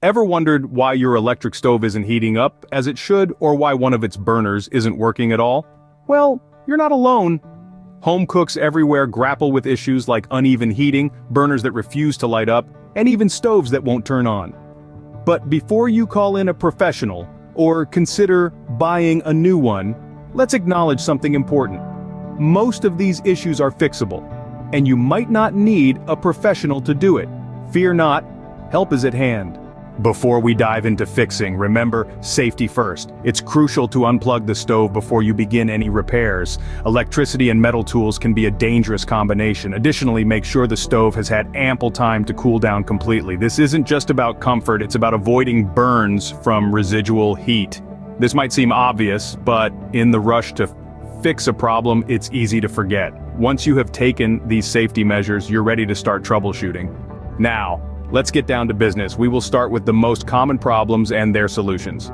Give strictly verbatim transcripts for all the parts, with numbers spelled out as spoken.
Ever wondered why your electric stove isn't heating up as it should, or why one of its burners isn't working at all? Well, you're not alone. Home cooks everywhere grapple with issues like uneven heating, burners that refuse to light up, and even stoves that won't turn on. But before you call in a professional or consider buying a new one, let's acknowledge something important. Most of these issues are fixable, and you might not need a professional to do it. Fear not, help is at hand. Before we dive into fixing, remember, safety first. It's crucial to unplug the stove before you begin any repairs. Electricity and metal tools can be a dangerous combination. Additionally, make sure the stove has had ample time to cool down completely. This isn't just about comfort, it's about avoiding burns from residual heat. This might seem obvious, but in the rush to fix a problem, it's easy to forget. Once you have taken these safety measures, you're ready to start troubleshooting. Now, let's get down to business. We will start with the most common problems and their solutions.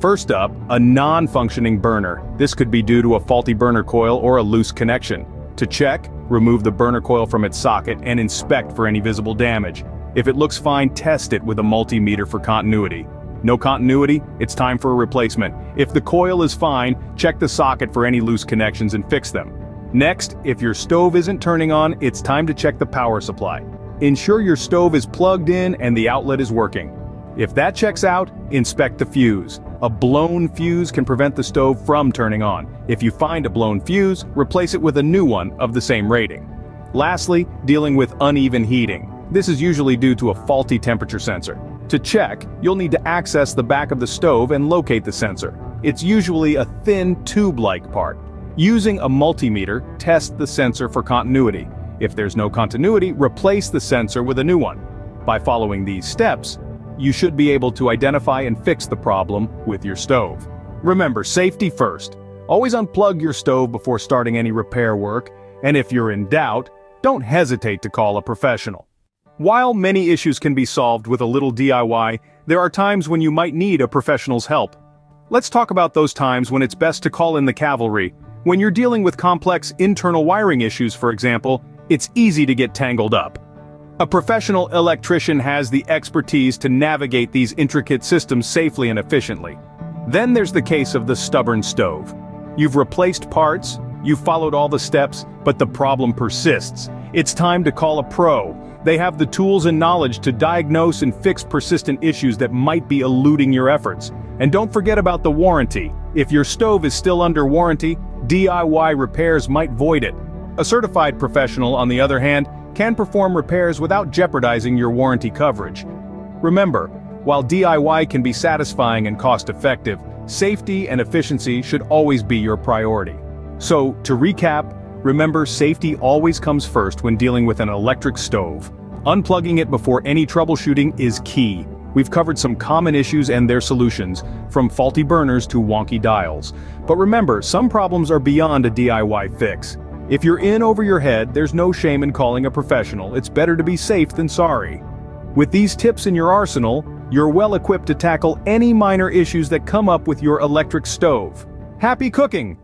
First up, a non-functioning burner. This could be due to a faulty burner coil or a loose connection. To check, remove the burner coil from its socket and inspect for any visible damage. If it looks fine, test it with a multimeter for continuity. No continuity? It's time for a replacement. If the coil is fine, check the socket for any loose connections and fix them. Next, if your stove isn't turning on, it's time to check the power supply. Ensure your stove is plugged in and the outlet is working. If that checks out, inspect the fuse. A blown fuse can prevent the stove from turning on. If you find a blown fuse, replace it with a new one of the same rating. Lastly, dealing with uneven heating. This is usually due to a faulty temperature sensor. To check, you'll need to access the back of the stove and locate the sensor. It's usually a thin tube-like part. Using a multimeter, test the sensor for continuity. If there's no continuity, replace the sensor with a new one. By following these steps, you should be able to identify and fix the problem with your stove. Remember, safety first. Always unplug your stove before starting any repair work, and if you're in doubt, don't hesitate to call a professional. While many issues can be solved with a little D I Y, there are times when you might need a professional's help. Let's talk about those times when it's best to call in the cavalry. When you're dealing with complex internal wiring issues, for example, it's easy to get tangled up. A professional electrician has the expertise to navigate these intricate systems safely and efficiently. Then there's the case of the stubborn stove. You've replaced parts, you've followed all the steps, but the problem persists. It's time to call a pro. They have the tools and knowledge to diagnose and fix persistent issues that might be eluding your efforts. And don't forget about the warranty. If your stove is still under warranty, D I Y repairs might void it. A certified professional, on the other hand, can perform repairs without jeopardizing your warranty coverage. Remember, while D I Y can be satisfying and cost-effective, safety and efficiency should always be your priority. So, to recap, remember, safety always comes first when dealing with an electric stove. Unplugging it before any troubleshooting is key. We've covered some common issues and their solutions, from faulty burners to wonky dials. But remember, some problems are beyond a D I Y fix. If you're in over your head, there's no shame in calling a professional. It's better to be safe than sorry. With these tips in your arsenal, you're well equipped to tackle any minor issues that come up with your electric stove. Happy cooking!